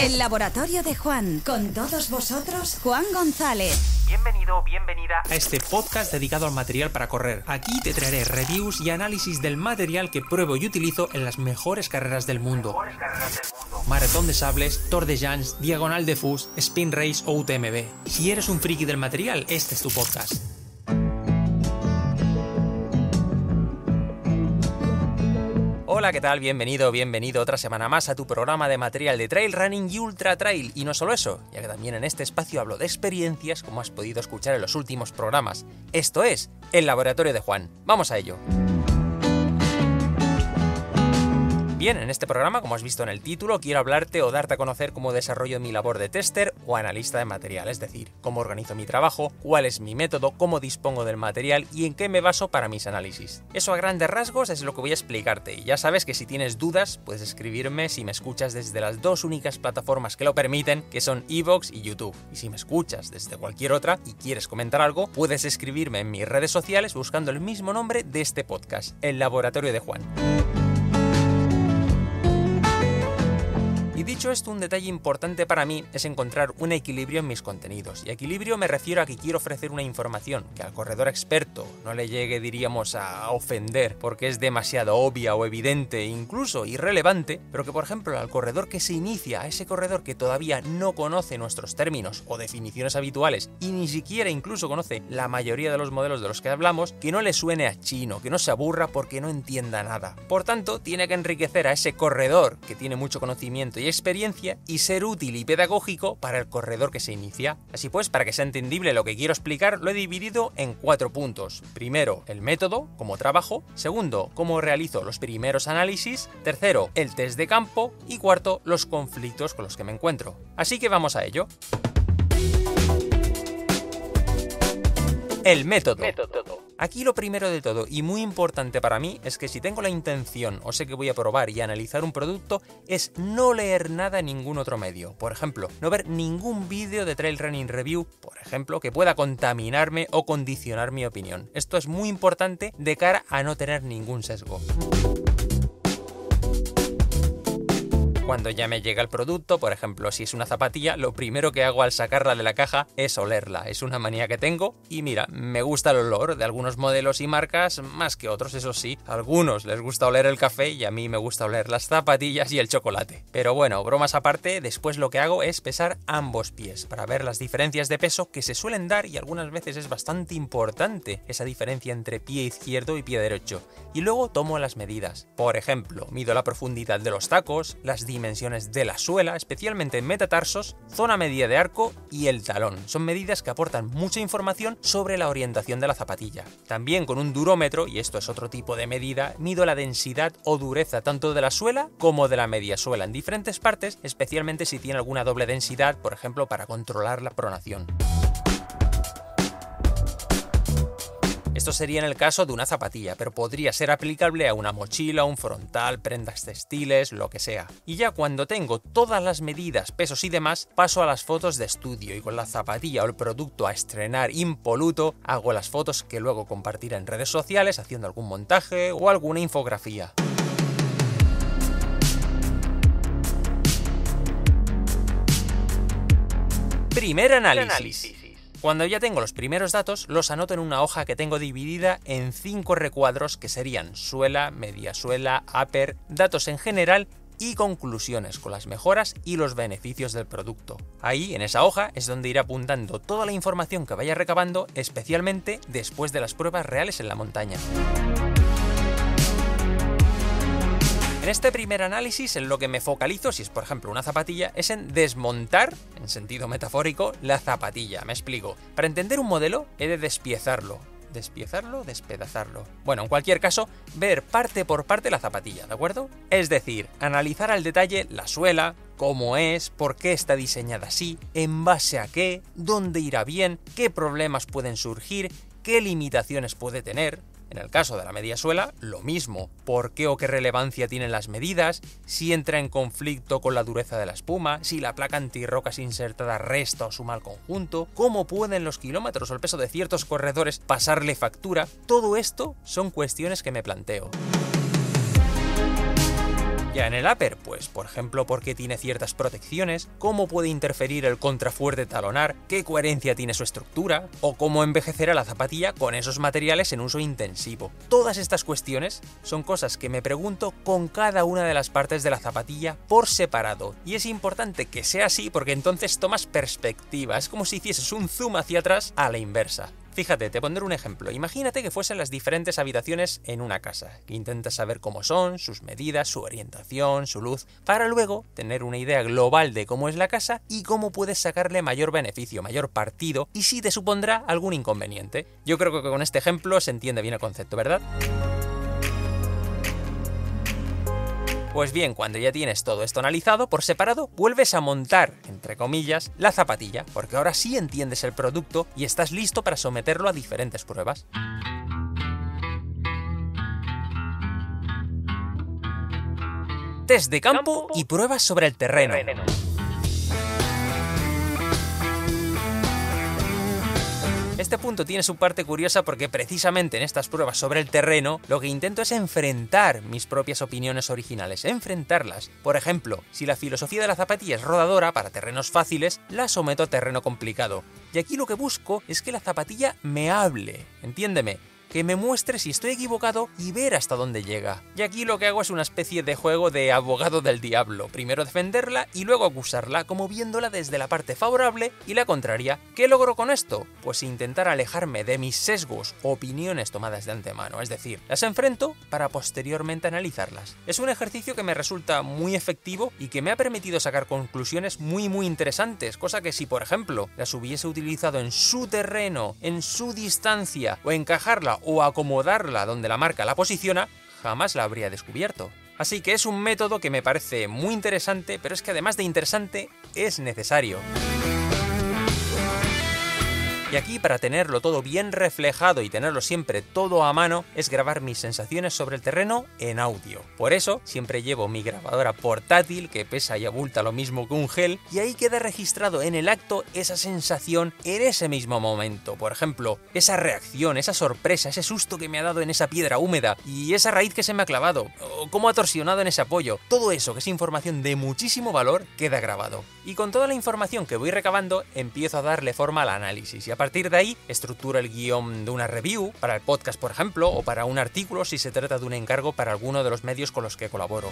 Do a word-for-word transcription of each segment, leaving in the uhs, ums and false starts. El Laboratorio de Juan, con todos vosotros, Juan González. Bienvenido, bienvenida a este podcast dedicado al material para correr. Aquí te traeré reviews y análisis del material que pruebo y utilizo en las mejores carreras del mundo. Carreras del mundo. Maratón de sables, tor de jans, diagonal de Fus, spin race o U T M B. Si eres un friki del material, este es tu podcast. Hola, ¿qué tal? Bienvenido, bienvenido otra semana más a tu programa de material de trail running y ultra trail. Y no solo eso, ya que también en este espacio hablo de experiencias, como has podido escuchar en los últimos programas. Esto es El Laboratorio de Juan. Vamos a ello. Bien, en este programa, como has visto en el título, quiero hablarte o darte a conocer cómo desarrollo mi labor de tester o analista de material, es decir, cómo organizo mi trabajo, cuál es mi método, cómo dispongo del material y en qué me baso para mis análisis. Eso a grandes rasgos es lo que voy a explicarte, y ya sabes que si tienes dudas puedes escribirme si me escuchas desde las dos únicas plataformas que lo permiten, que son iVoox y YouTube. Y si me escuchas desde cualquier otra y quieres comentar algo, puedes escribirme en mis redes sociales buscando el mismo nombre de este podcast, El Laboratorio de Juan. Y dicho esto, un detalle importante para mí es encontrar un equilibrio en mis contenidos. Y equilibrio me refiero a que quiero ofrecer una información que al corredor experto no le llegue, diríamos, a ofender porque es demasiado obvia o evidente, incluso irrelevante, pero que, por ejemplo, al corredor que se inicia, a ese corredor que todavía no conoce nuestros términos o definiciones habituales y ni siquiera incluso conoce la mayoría de los modelos de los que hablamos, que no le suene a chino, que no se aburra porque no entienda nada. Por tanto, tiene que enriquecer a ese corredor que tiene mucho conocimiento y experiencia y ser útil y pedagógico para el corredor que se inicia. Así pues, para que sea entendible lo que quiero explicar, lo he dividido en cuatro puntos. Primero, el método, cómo trabajo. Segundo, cómo realizo los primeros análisis. Tercero, el test de campo. Y cuarto, los conflictos con los que me encuentro. Así que vamos a ello. El método. método. Aquí lo primero de todo y muy importante para mí es que si tengo la intención o sé que voy a probar y analizar un producto, es no leer nada en ningún otro medio. Por ejemplo, no ver ningún vídeo de Trail Running Review, por ejemplo, que pueda contaminarme o condicionar mi opinión. Esto es muy importante de cara a no tener ningún sesgo. Cuando ya me llega el producto, por ejemplo, si es una zapatilla, lo primero que hago al sacarla de la caja es olerla. Es una manía que tengo y mira, me gusta el olor de algunos modelos y marcas más que otros, eso sí. A algunos les gusta oler el café y a mí me gusta oler las zapatillas y el chocolate. Pero bueno, bromas aparte, después lo que hago es pesar ambos pies para ver las diferencias de peso que se suelen dar, y algunas veces es bastante importante esa diferencia entre pie izquierdo y pie derecho. Y luego tomo las medidas. Por ejemplo, mido la profundidad de los tacos, las dimensiones dimensiones de la suela, especialmente en metatarsos, zona media de arco y el talón. Son medidas que aportan mucha información sobre la orientación de la zapatilla. También con un durómetro, y esto es otro tipo de medida, mido la densidad o dureza tanto de la suela como de la media suela en diferentes partes, especialmente si tiene alguna doble densidad, por ejemplo, para controlar la pronación. Esto sería en el caso de una zapatilla, pero podría ser aplicable a una mochila, un frontal, prendas textiles, lo que sea. Y ya cuando tengo todas las medidas, pesos y demás, paso a las fotos de estudio, y con la zapatilla o el producto a estrenar impoluto, hago las fotos que luego compartiré en redes sociales haciendo algún montaje o alguna infografía. Primer análisis. Cuando ya tengo los primeros datos, los anoto en una hoja que tengo dividida en cinco recuadros que serían suela, media suela, upper, datos en general y conclusiones con las mejoras y los beneficios del producto. Ahí, en esa hoja, es donde iré apuntando toda la información que vaya recabando, especialmente después de las pruebas reales en la montaña. En este primer análisis, en lo que me focalizo, si es por ejemplo una zapatilla, es en desmontar, en sentido metafórico, la zapatilla. Me explico. Para entender un modelo, he de despiezarlo. ¿Despiezarlo? Despedazarlo. Bueno, en cualquier caso, ver parte por parte la zapatilla, ¿de acuerdo? Es decir, analizar al detalle la suela, cómo es, por qué está diseñada así, en base a qué, dónde irá bien, qué problemas pueden surgir, qué limitaciones puede tener. En el caso de la media suela, lo mismo. ¿Por qué o qué relevancia tienen las medidas? Si entra en conflicto con la dureza de la espuma, si la placa antirrocas insertada resta o suma al conjunto, cómo pueden los kilómetros o el peso de ciertos corredores pasarle factura. Todo esto son cuestiones que me planteo. Ya en el upper, pues por ejemplo por qué tiene ciertas protecciones, cómo puede interferir el contrafuerte talonar, qué coherencia tiene su estructura, o cómo envejecerá la zapatilla con esos materiales en uso intensivo. Todas estas cuestiones son cosas que me pregunto con cada una de las partes de la zapatilla por separado, y es importante que sea así porque entonces tomas perspectiva, es como si hicieses un zoom hacia atrás a la inversa. Fíjate, te pondré un ejemplo. Imagínate que fuesen las diferentes habitaciones en una casa. Intentas saber cómo son, sus medidas, su orientación, su luz, para luego tener una idea global de cómo es la casa y cómo puedes sacarle mayor beneficio, mayor partido, y si te supondrá algún inconveniente. Yo creo que con este ejemplo se entiende bien el concepto, ¿verdad? Pues bien, cuando ya tienes todo esto analizado por separado, vuelves a montar, entre comillas, la zapatilla, porque ahora sí entiendes el producto y estás listo para someterlo a diferentes pruebas. Test de campo y pruebas sobre el terreno. Este punto tiene su parte curiosa porque precisamente en estas pruebas sobre el terreno lo que intento es enfrentar mis propias opiniones originales, enfrentarlas. Por ejemplo, si la filosofía de la zapatilla es rodadora para terrenos fáciles, la someto a terreno complicado. Y aquí lo que busco es que la zapatilla me hable, entiéndeme, que me muestre si estoy equivocado y ver hasta dónde llega. Y aquí lo que hago es una especie de juego de abogado del diablo, primero defenderla y luego acusarla, como viéndola desde la parte favorable y la contraria. ¿Qué logro con esto? Pues intentar alejarme de mis sesgos o opiniones tomadas de antemano, es decir, las enfrento para posteriormente analizarlas. Es un ejercicio que me resulta muy efectivo y que me ha permitido sacar conclusiones muy muy interesantes, cosa que si por ejemplo las hubiese utilizado en su terreno, en su distancia, o encajarla o acomodarla donde la marca la posiciona, jamás la habría descubierto. Así que es un método que me parece muy interesante, pero es que además de interesante, es necesario. Y aquí, para tenerlo todo bien reflejado y tenerlo siempre todo a mano, es grabar mis sensaciones sobre el terreno en audio. Por eso, siempre llevo mi grabadora portátil, que pesa y abulta lo mismo que un gel, y ahí queda registrado en el acto esa sensación en ese mismo momento. Por ejemplo, esa reacción, esa sorpresa, ese susto que me ha dado en esa piedra húmeda, y esa raíz que se me ha clavado, o cómo ha torsionado en ese apoyo. Todo eso, que es información de muchísimo valor, queda grabado. Y con toda la información que voy recabando, empiezo a darle forma al análisis. Y a partir de ahí, estructuro el guión de una review, para el podcast por ejemplo, o para un artículo si se trata de un encargo para alguno de los medios con los que colaboro.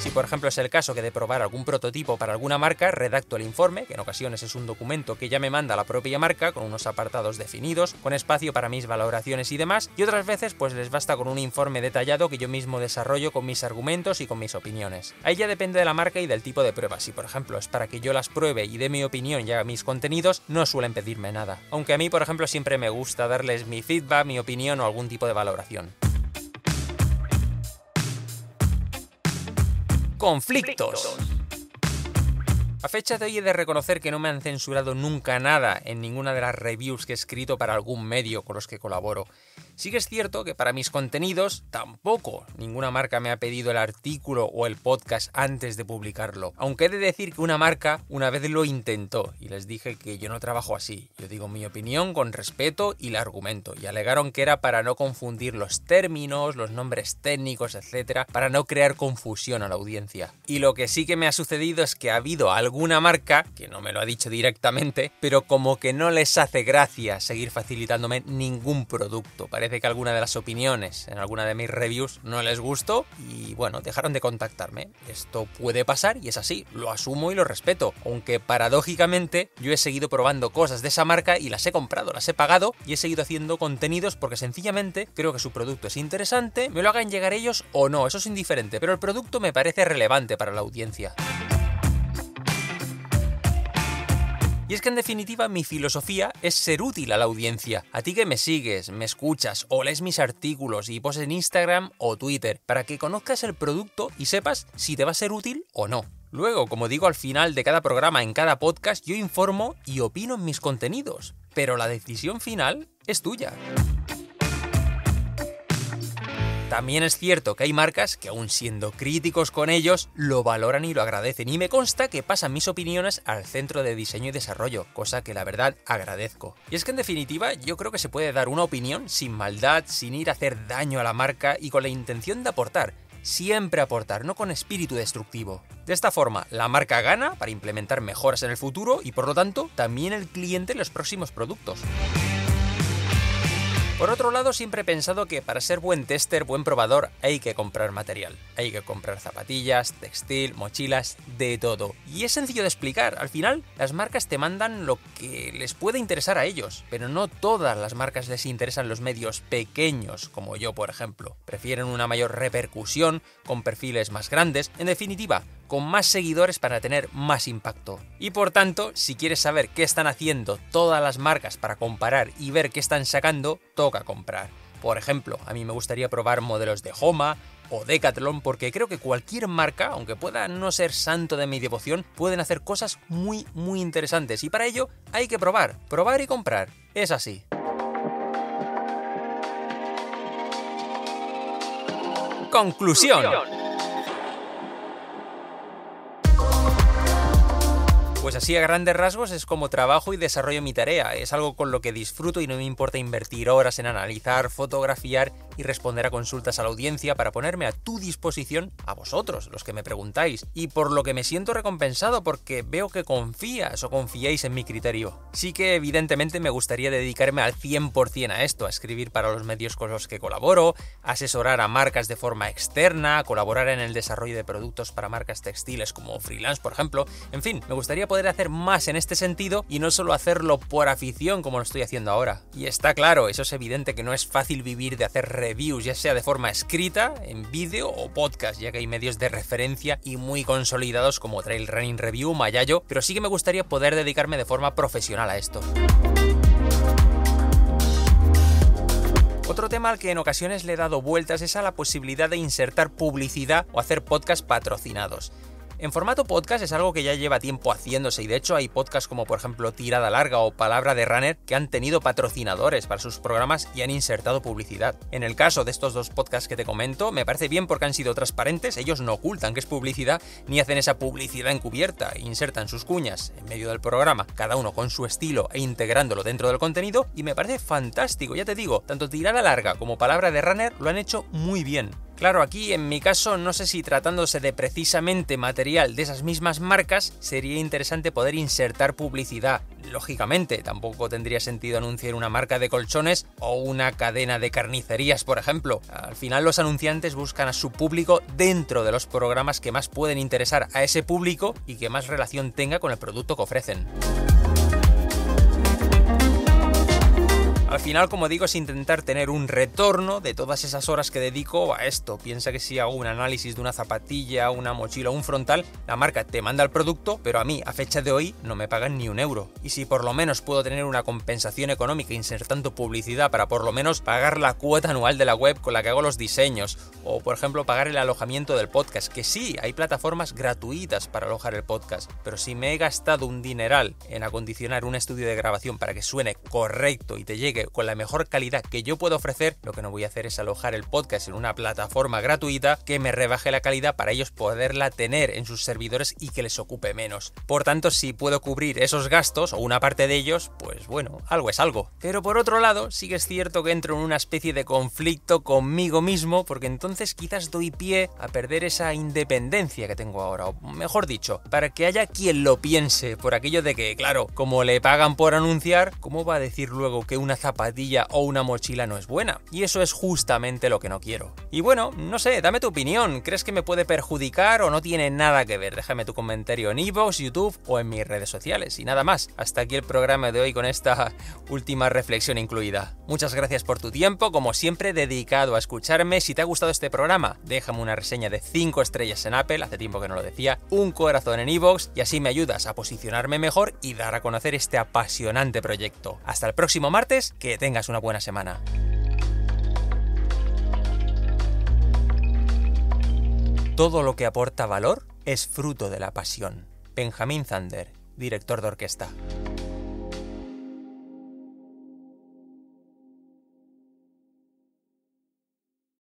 Si por ejemplo es el caso que de probar algún prototipo para alguna marca, redacto el informe, que en ocasiones es un documento que ya me manda la propia marca, con unos apartados definidos, con espacio para mis valoraciones y demás, y otras veces pues les basta con un informe detallado que yo mismo desarrollo con mis argumentos y con mis opiniones. Ahí ya depende de la marca y del tipo de pruebas. Si por ejemplo es para que yo las pruebe y dé mi opinión y haga mis contenidos, no suelen pedirme nada. Aunque a mí por ejemplo siempre me gusta darles mi feedback, mi opinión o algún tipo de valoración. Conflictos. A fecha de hoy he de reconocer que no me han censurado nunca nada en ninguna de las reviews que he escrito para algún medio con los que colaboro. Sí que es cierto que para mis contenidos tampoco ninguna marca me ha pedido el artículo o el podcast antes de publicarlo, aunque he de decir que una marca una vez lo intentó y les dije que yo no trabajo así, yo digo mi opinión con respeto y el argumento, y alegaron que era para no confundir los términos, los nombres técnicos, etcétera, para no crear confusión a la audiencia. Y lo que sí que me ha sucedido es que ha habido alguna marca, que no me lo ha dicho directamente, pero como que no les hace gracia seguir facilitándome ningún producto. Parece que alguna de las opiniones en alguna de mis reviews no les gustó y bueno, dejaron de contactarme. Esto puede pasar y es así, lo asumo y lo respeto, aunque paradójicamente yo he seguido probando cosas de esa marca y las he comprado, las he pagado y he seguido haciendo contenidos porque sencillamente creo que su producto es interesante, me lo hagan llegar ellos o no, eso es indiferente, pero el producto me parece relevante para la audiencia. Y es que en definitiva mi filosofía es ser útil a la audiencia, a ti que me sigues, me escuchas o lees mis artículos y posts en Instagram o Twitter, para que conozcas el producto y sepas si te va a ser útil o no. Luego, como digo al final de cada programa, en cada podcast, yo informo y opino en mis contenidos, pero la decisión final es tuya. También es cierto que hay marcas que, aun siendo críticos con ellos, lo valoran y lo agradecen, y me consta que pasan mis opiniones al centro de diseño y desarrollo, cosa que la verdad agradezco. Y es que en definitiva yo creo que se puede dar una opinión sin maldad, sin ir a hacer daño a la marca y con la intención de aportar. Siempre aportar, no con espíritu destructivo. De esta forma, la marca gana para implementar mejoras en el futuro y, por lo tanto, también el cliente en los próximos productos. Por otro lado, siempre he pensado que para ser buen tester, buen probador, hay que comprar material. Hay que comprar zapatillas, textil, mochilas, de todo. Y es sencillo de explicar. Al final, las marcas te mandan lo que les puede interesar a ellos. Pero no todas las marcas les interesan los medios pequeños, como yo, por ejemplo. Prefieren una mayor repercusión, con perfiles más grandes. En definitiva, con más seguidores para tener más impacto. Y por tanto, si quieres saber qué están haciendo todas las marcas para comparar y ver qué están sacando, toca comprar. Por ejemplo, a mí me gustaría probar modelos de Homa o Decathlon, porque creo que cualquier marca, aunque pueda no ser santo de mi devoción, pueden hacer cosas muy muy interesantes, y para ello hay que probar, probar y comprar. Es así. Conclusión. Pues así a grandes rasgos es como trabajo y desarrollo mi tarea. Es algo con lo que disfruto y no me importa invertir horas en analizar, fotografiar y responder a consultas a la audiencia para ponerme a tu disposición, a vosotros, los que me preguntáis. Y por lo que me siento recompensado, porque veo que confías o confiáis en mi criterio. Sí que evidentemente me gustaría dedicarme al cien por cien a esto, a escribir para los medios con los que colaboro, asesorar a marcas de forma externa, colaborar en el desarrollo de productos para marcas textiles como freelance, por ejemplo. En fin, me gustaría poder Poder hacer más en este sentido y no solo hacerlo por afición como lo estoy haciendo ahora. Y está claro, eso es evidente que no es fácil vivir de hacer reviews, ya sea de forma escrita, en vídeo o podcast, ya que hay medios de referencia y muy consolidados como Trail Running Review, Mayayo, pero sí que me gustaría poder dedicarme de forma profesional a esto. Otro tema al que en ocasiones le he dado vueltas es a la posibilidad de insertar publicidad o hacer podcasts patrocinados. En formato podcast es algo que ya lleva tiempo haciéndose, y de hecho hay podcasts como por ejemplo Tirada Larga o Palabra de Runner que han tenido patrocinadores para sus programas y han insertado publicidad. En el caso de estos dos podcasts que te comento, me parece bien porque han sido transparentes, ellos no ocultan que es publicidad ni hacen esa publicidad encubierta, insertan sus cuñas en medio del programa, cada uno con su estilo e integrándolo dentro del contenido, y me parece fantástico, ya te digo, tanto Tirada Larga como Palabra de Runner lo han hecho muy bien. Claro, aquí en mi caso no sé si tratándose de precisamente material de esas mismas marcas sería interesante poder insertar publicidad. Lógicamente, tampoco tendría sentido anunciar una marca de colchones o una cadena de carnicerías, por ejemplo. Al final los anunciantes buscan a su público dentro de los programas que más pueden interesar a ese público y que más relación tenga con el producto que ofrecen. Al final, como digo, es intentar tener un retorno de todas esas horas que dedico a esto. Piensa que si hago un análisis de una zapatilla, una mochila o un frontal, la marca te manda el producto, pero a mí, a fecha de hoy, no me pagan ni un euro. Y si por lo menos puedo tener una compensación económica insertando publicidad para por lo menos pagar la cuota anual de la web con la que hago los diseños, o por ejemplo pagar el alojamiento del podcast, que sí, hay plataformas gratuitas para alojar el podcast, pero si me he gastado un dineral en acondicionar un estudio de grabación para que suene correcto y te llegue con la mejor calidad que yo puedo ofrecer, lo que no voy a hacer es alojar el podcast en una plataforma gratuita que me rebaje la calidad para ellos poderla tener en sus servidores y que les ocupe menos. Por tanto, si puedo cubrir esos gastos o una parte de ellos, pues bueno, algo es algo. Pero por otro lado, sí que es cierto que entro en una especie de conflicto conmigo mismo, porque entonces quizás doy pie a perder esa independencia que tengo ahora, o mejor dicho, para que haya quien lo piense, por aquello de que, claro, como le pagan por anunciar, ¿cómo va a decir luego que una zapatilla zapatilla o una mochila no es buena? Y eso es justamente lo que no quiero. Y bueno, no sé, dame tu opinión. ¿Crees que me puede perjudicar o no tiene nada que ver? Déjame tu comentario en iVoox, YouTube o en mis redes sociales. Y nada más, hasta aquí el programa de hoy con esta última reflexión incluida. Muchas gracias por tu tiempo, como siempre dedicado a escucharme. Si te ha gustado este programa, déjame una reseña de cinco estrellas en Apple, hace tiempo que no lo decía, un corazón en iVoox, y así me ayudas a posicionarme mejor y dar a conocer este apasionante proyecto. Hasta el próximo martes, que Que tengas una buena semana. Todo lo que aporta valor es fruto de la pasión. Benjamín Zander, director de orquesta.